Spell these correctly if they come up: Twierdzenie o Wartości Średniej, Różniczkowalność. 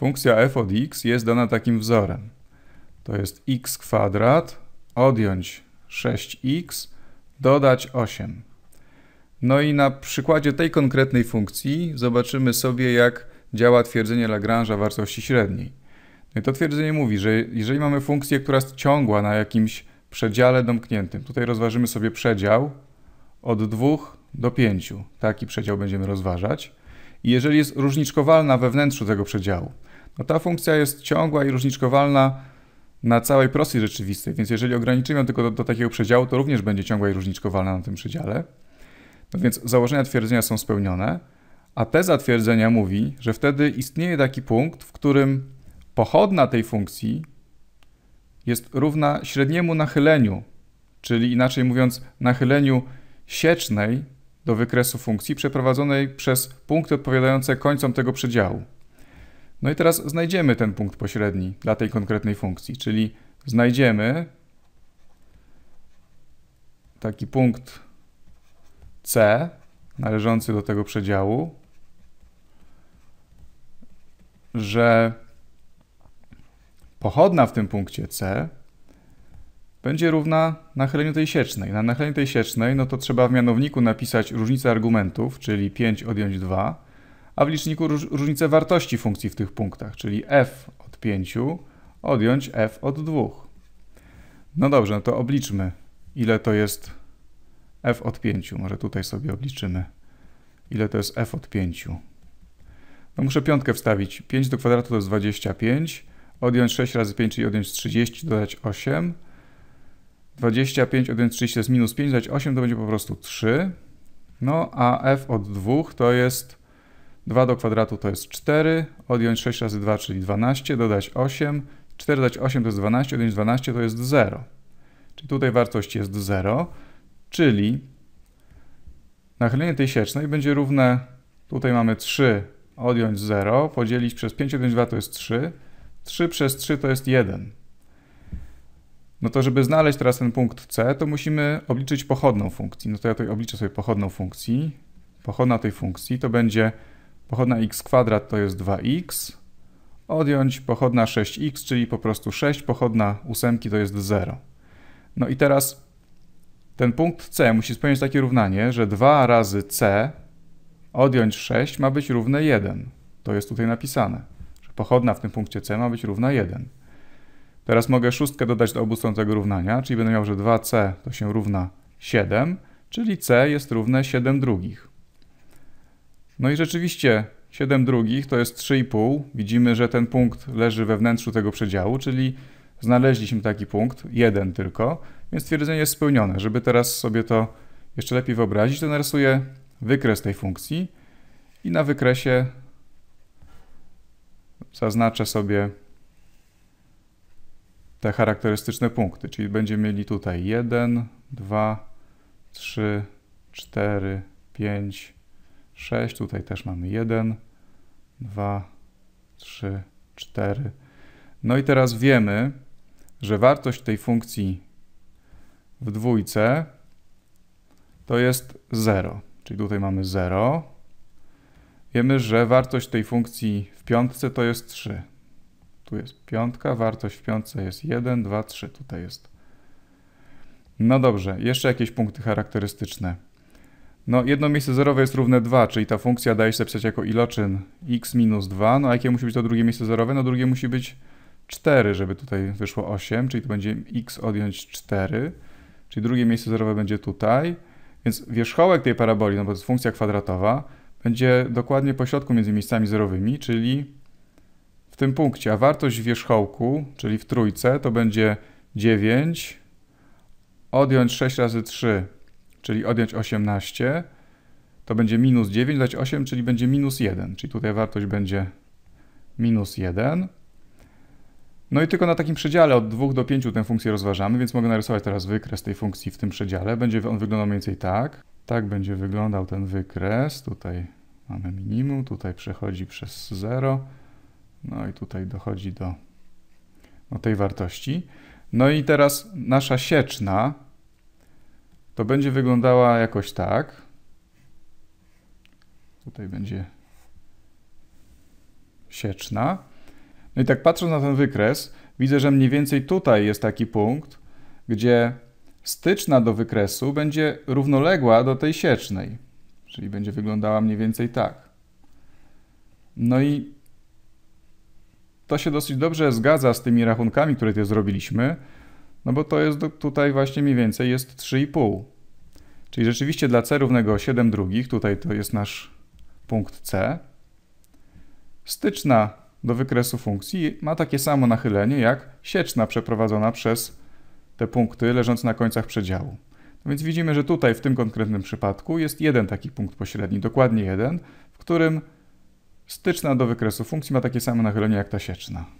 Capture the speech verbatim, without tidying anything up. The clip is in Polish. Funkcja f od x jest dana takim wzorem. To jest x kwadrat, odjąć sześć x, dodać osiem. No i na przykładzie tej konkretnej funkcji zobaczymy sobie, jak działa twierdzenie Lagrange'a wartości średniej. No i to twierdzenie mówi, że jeżeli mamy funkcję, która jest ciągła na jakimś przedziale domkniętym, tutaj rozważymy sobie przedział od dwóch do pięciu, taki przedział będziemy rozważać, i jeżeli jest różniczkowalna we wnętrzu tego przedziału, no ta funkcja jest ciągła i różniczkowalna na całej prostej rzeczywistej, więc jeżeli ograniczymy ją tylko do, do takiego przedziału, to również będzie ciągła i różniczkowalna na tym przedziale. No więc założenia twierdzenia są spełnione, a teza twierdzenia mówi, że wtedy istnieje taki punkt, w którym pochodna tej funkcji jest równa średniemu nachyleniu, czyli inaczej mówiąc nachyleniu siecznej do wykresu funkcji przeprowadzonej przez punkty odpowiadające końcom tego przedziału. No i teraz znajdziemy ten punkt pośredni dla tej konkretnej funkcji, czyli znajdziemy taki punkt C należący do tego przedziału, że pochodna w tym punkcie C będzie równa nachyleniu tej siecznej. Na nachyleniu tej siecznej, no to trzeba w mianowniku napisać różnicę argumentów, czyli pięć odjąć dwa, a w liczniku róż różnicę wartości funkcji w tych punktach, czyli f od pięciu odjąć f od dwóch. No dobrze, no to obliczmy, ile to jest f od pięciu. Może tutaj sobie obliczymy, ile to jest f od pięciu. No muszę piątkę wstawić. pięć do kwadratu to jest dwadzieścia pięć, odjąć sześć razy pięć, czyli odjąć trzydzieści, dodać osiem. dwadzieścia pięć odjąć trzydzieści to jest minus pięć, dodać osiem to będzie po prostu trzy. No a f od dwóch to jest dwa do kwadratu to jest cztery, odjąć sześć razy dwa, czyli dwanaście, dodać osiem. cztery dodać osiem to jest dwanaście, odjąć dwanaście to jest zero. Czyli tutaj wartość jest zero, czyli nachylenie tej siecznej będzie równe, tutaj mamy trzy, odjąć zero, podzielić przez pięć, odjąć dwa to jest trzy. trzy przez trzy to jest jeden. No to żeby znaleźć teraz ten punkt C, to musimy obliczyć pochodną funkcji. No to ja tutaj obliczę sobie pochodną funkcji. Pochodna tej funkcji to będzie pochodna x kwadrat to jest dwa x, odjąć pochodna sześć x, czyli po prostu sześć, pochodna osiem to jest zero. No i teraz ten punkt C musi spełniać takie równanie, że dwa razy C odjąć sześć ma być równe jeden. To jest tutaj napisane, że pochodna w tym punkcie C ma być równa jeden. Teraz mogę szóstkę dodać do obu stron tego równania, czyli będę miał, że dwa c to się równa siedem, czyli c jest równe siedem drugich. No i rzeczywiście siedem drugich to jest trzy i pół. Widzimy, że ten punkt leży we wnętrzu tego przedziału, czyli znaleźliśmy taki punkt, jeden tylko, więc twierdzenie jest spełnione. Żeby teraz sobie to jeszcze lepiej wyobrazić, to narysuję wykres tej funkcji i na wykresie zaznaczę sobie te charakterystyczne punkty, czyli będziemy mieli tutaj jeden, dwa, trzy, cztery, pięć, sześć, tutaj też mamy jeden, dwa, trzy, cztery. No i teraz wiemy, że wartość tej funkcji w dwójce to jest zero, czyli tutaj mamy zero. Wiemy, że wartość tej funkcji w piątce to jest trzy. Tu jest piątka, wartość w piątce jest jeden, dwa, trzy, tutaj jest. No dobrze, jeszcze jakieś punkty charakterystyczne. No jedno miejsce zerowe jest równe dwa, czyli ta funkcja daje się zapisać jako iloczyn x minus dwa. No a jakie musi być to drugie miejsce zerowe? No drugie musi być cztery, żeby tutaj wyszło osiem, czyli tu będzie x odjąć cztery, czyli drugie miejsce zerowe będzie tutaj. Więc wierzchołek tej paraboli, no bo to jest funkcja kwadratowa, będzie dokładnie po środku między miejscami zerowymi, czyli w tym punkcie, a wartość w wierzchołku, czyli w trójce, to będzie dziewięć, odjąć sześć razy trzy, czyli odjąć osiemnaście, to będzie minus dziewięć, dać osiem, czyli będzie minus jeden, czyli tutaj wartość będzie minus jeden. No i tylko na takim przedziale od dwóch do pięciu tę funkcję rozważamy, więc mogę narysować teraz wykres tej funkcji w tym przedziale. Będzie on wyglądał mniej więcej tak. Tak będzie wyglądał ten wykres. Tutaj mamy minimum, tutaj przechodzi przez zero. No i tutaj dochodzi do, do tej wartości. No i teraz nasza sieczna to będzie wyglądała jakoś tak. Tutaj będzie sieczna. No i tak patrząc na ten wykres, widzę, że mniej więcej tutaj jest taki punkt, gdzie styczna do wykresu będzie równoległa do tej siecznej, czyli będzie wyglądała mniej więcej tak. No i to się dosyć dobrze zgadza z tymi rachunkami, które tutaj zrobiliśmy, no bo to jest tutaj właśnie mniej więcej jest trzy i pół. Czyli rzeczywiście dla C równego siedem drugich, tutaj to jest nasz punkt C, styczna do wykresu funkcji ma takie samo nachylenie jak sieczna przeprowadzona przez te punkty leżące na końcach przedziału. No więc widzimy, że tutaj w tym konkretnym przypadku jest jeden taki punkt pośredni, dokładnie jeden, w którym styczna do wykresu funkcji ma takie samo nachylenie jak ta sieczna.